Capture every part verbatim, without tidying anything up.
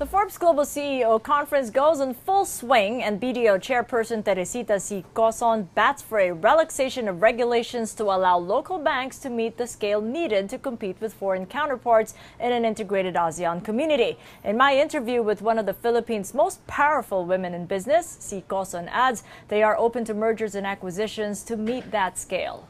The Forbes Global C E O conference goes in full swing, and B D O chairperson Teresita Sy-Coson bats for a relaxation of regulations to allow local banks to meet the scale needed to compete with foreign counterparts in an integrated ASEAN community. In my interview with one of the Philippines' most powerful women in business, Sy-Coson adds they are open to mergers and acquisitions to meet that scale.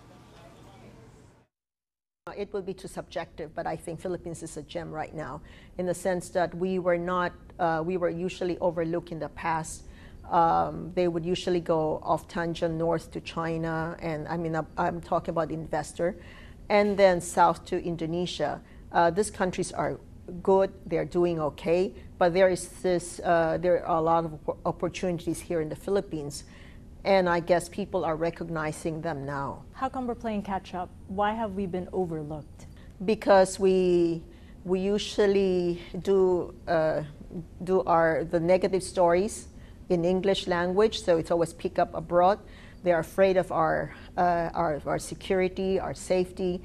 It will be too subjective, but I think Philippines is a gem right now, in the sense that we were not, uh, we were usually overlooked in the past. Um, they would usually go off tangent north to China, and I mean, I'm, I'm talking about investor, and then south to Indonesia. Uh, these countries are good; they're doing okay, but there is this, uh, there are a lot of opportunities here in the Philippines. And I guess people are recognizing them now. How come we're playing catch up? Why have we been overlooked? Because we we usually do uh, do our the negative stories in English language, so it's always pick up abroad. They are afraid of our uh, our our security, our safety,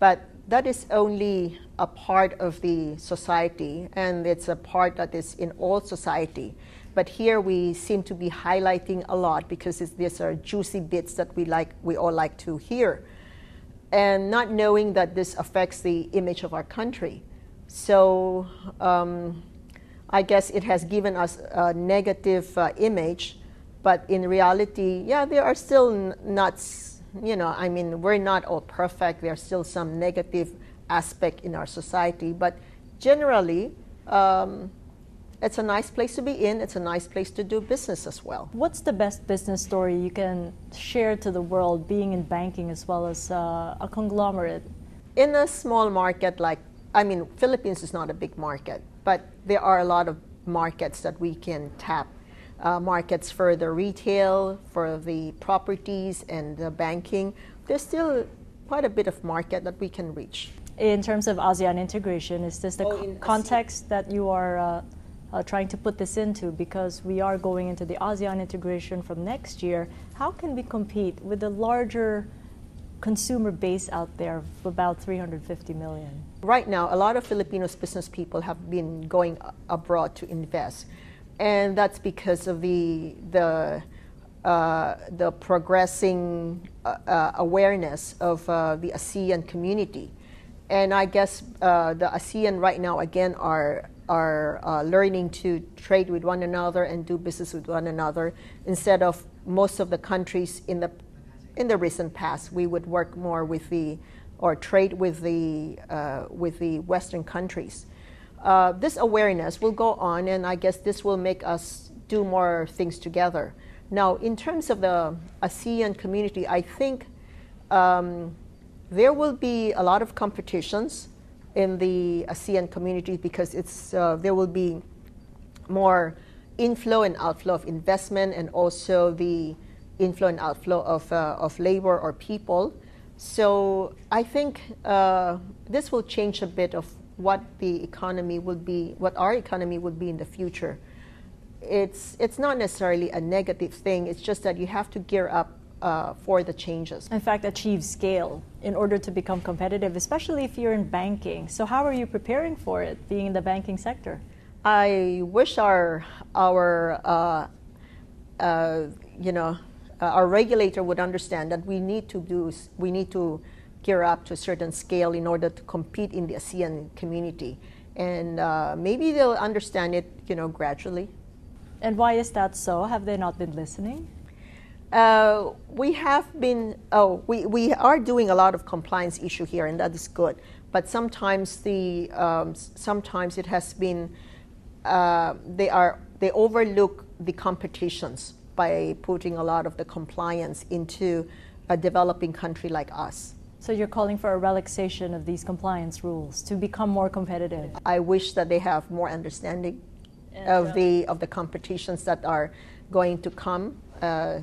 but that is only a part of the society, and it's a part that is in all society. But here we seem to be highlighting a lot because it's, these are juicy bits that we like, we all like to hear, and not knowing that this affects the image of our country. So um, I guess it has given us a negative uh, image, but in reality, yeah, there are still n not, you know, I mean, we're not all perfect. There are still some negative aspect in our society, but generally, um, it's a nice place to be in. It's a nice place to do business as well. What's the best business story you can share to the world, being in banking as well as uh, a conglomerate? In a small market like, I mean, Philippines is not a big market, but there are a lot of markets that we can tap. Uh, markets for the retail, for the properties and the banking. There's still quite a bit of market that we can reach. In terms of ASEAN integration, is this the oh, co context ASEAN. that you are uh, Uh, trying to put this into, because we are going into the ASEAN integration from next year? How can we compete with the larger consumer base out there of about three hundred fifty million? Right now, a lot of Filipinos business people have been going abroad to invest, and that's because of the the uh, the progressing uh, uh, awareness of uh, the ASEAN community. And I guess uh, the ASEAN right now again are are uh, learning to trade with one another and do business with one another, instead of most of the countries in the in the recent past. We would work more with the or trade with the uh, with the Western countries. Uh, this awareness will go on, and I guess this will make us do more things together. Now, in terms of the ASEAN community, I think um, there will be a lot of competitions in the ASEAN community, because it's, uh, there will be more inflow and outflow of investment, and also the inflow and outflow of, uh, of labor or people. So I think uh, this will change a bit of what the economy will be, what our economy will be in the future. It's, it's not necessarily a negative thing, it's just that you have to gear up Uh, for the changes. In fact, achieve scale in order to become competitive, especially if you're in banking. So how are you preparing for it, being in the banking sector? I wish our, our uh, uh, you know, uh, our regulator would understand that we need to do, we need to gear up to a certain scale in order to compete in the ASEAN community. And uh, maybe they'll understand it, you know, gradually. And why is that so? Have they not been listening? Uh, we have been, oh, we, we are doing a lot of compliance issue here, and that is good. But sometimes the, um, sometimes it has been, uh, they are, they overlook the competitions by putting a lot of the compliance into a developing country like us. So you're calling for a relaxation of these compliance rules to become more competitive? I wish that they have more understanding and of, the, of the competitions that are going to come. Uh,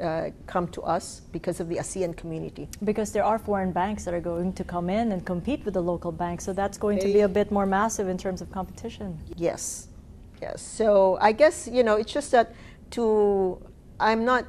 Uh, come to us because of the ASEAN community. Because there are foreign banks that are going to come in and compete with the local banks, so that's going they, to be a bit more massive in terms of competition. Yes, yes. So I guess, you know, it's just that to, I'm not,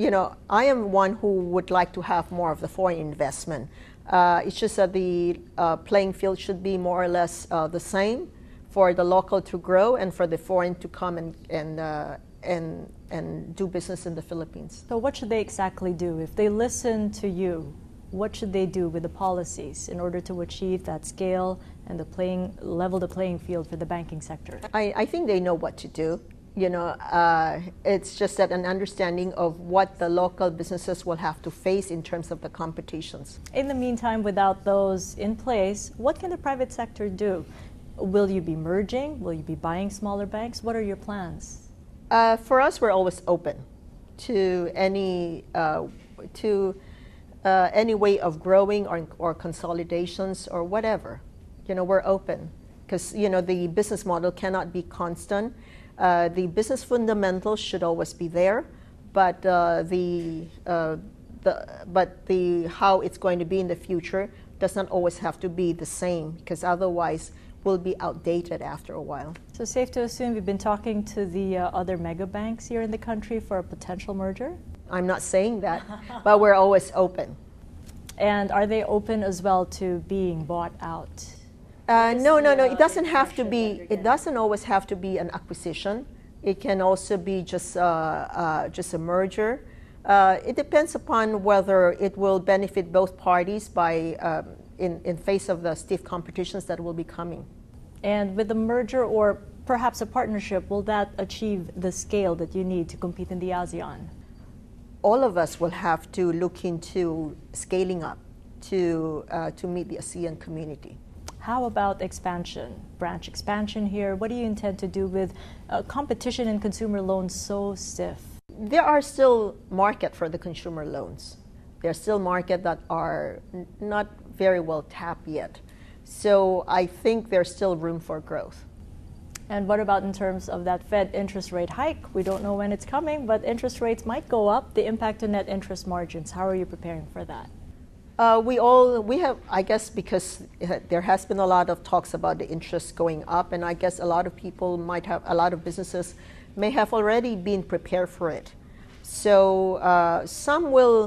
you know, I am one who would like to have more of the foreign investment. Uh, it's just that the uh, playing field should be more or less uh, the same for the local to grow and for the foreign to come and and uh, and and do business in the Philippines. So what should they exactly do if they listen to you? What should they do with the policies in order to achieve that scale and the playing level the playing field for the banking sector? I, I think they know what to do. You know, uh, it's just that an understanding of what the local businesses will have to face in terms of the competitions. In the meantime, without those in place, what can the private sector do? Will you be merging? Will you be buying smaller banks? What are your plans? Uh, for us, we're always open to any uh, to uh, any way of growing or or consolidations or whatever. You know, we're open because you know the business model cannot be constant. Uh, the business fundamentals should always be there, but uh, the uh, the but the how it's going to be in the future does not always have to be the same, because otherwise we'll be outdated after a while. So safe to assume we've been talking to the uh, other mega banks here in the country for a potential merger? I'm not saying that, but we're always open. And are they open as well to being bought out? Uh, no, no, no. It doesn't have to be. It doesn't always have to be an acquisition. It can also be just uh, uh, just a merger. Uh, it depends upon whether it will benefit both parties by um, in in face of the stiff competitions that will be coming. And with a merger or perhaps a partnership, will that achieve the scale that you need to compete in the ASEAN? All of us will have to look into scaling up to uh, to meet the ASEAN community. How about expansion, branch expansion here? What do you intend to do with uh, competition in consumer loans so stiff? There are still market for the consumer loans. There are still market that are n not very well tapped yet. So I think there's still room for growth. And what about in terms of that Fed interest rate hike? We don't know when it's coming, but interest rates might go up. The impact on net interest margins, how are you preparing for that? Uh, we all, we have, I guess, because there has been a lot of talks about the interest going up, and I guess a lot of people might have, a lot of businesses may have already been prepared for it. So uh, some will,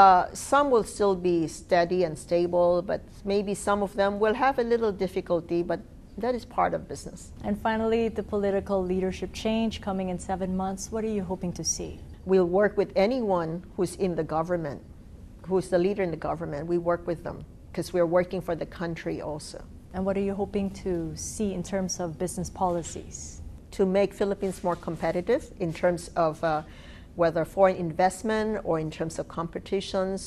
uh, some will still be steady and stable, but maybe some of them will have a little difficulty, but that is part of business. And finally, the political leadership change coming in seven months, what are you hoping to see? We'll work with anyone who's in the government, who's the leader in the government. We work with them because we're working for the country also. And what are you hoping to see in terms of business policies? To make Philippines more competitive in terms of uh, whether foreign investment or in terms of competitions,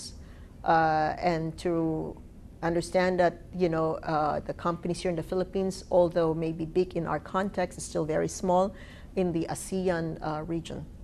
uh, and to understand that, you know, uh, the companies here in the Philippines, although maybe big in our context, is still very small in the ASEAN uh, region.